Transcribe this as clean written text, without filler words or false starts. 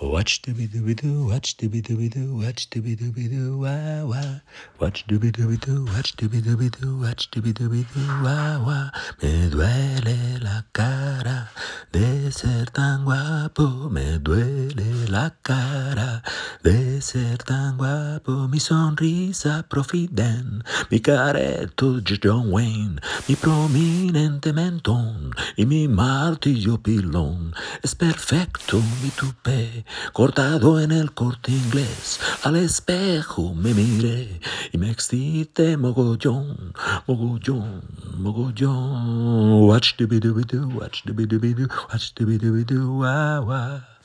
Watch dooby dooby doo, watch dooby dooby doo, watch dooby dooby doo, wah wah. Watch dooby dooby doo, watch dooby dooby doo, watch dooby dooby doo, wah wah. Me duele la cara de ser tan guapo, me duele la cara de ser tan guapo. Mi sonrisa profiden, mi careto de John Wayne, mi prominente mentón y mi martillo pilón. Es perfecto mi tupé, cortado en el Corte Inglés. Al espejo me miré y me excité mogollón, mogollón, mogollón. Watch the video, watch the video, watch the video, watch the video, wah, wah.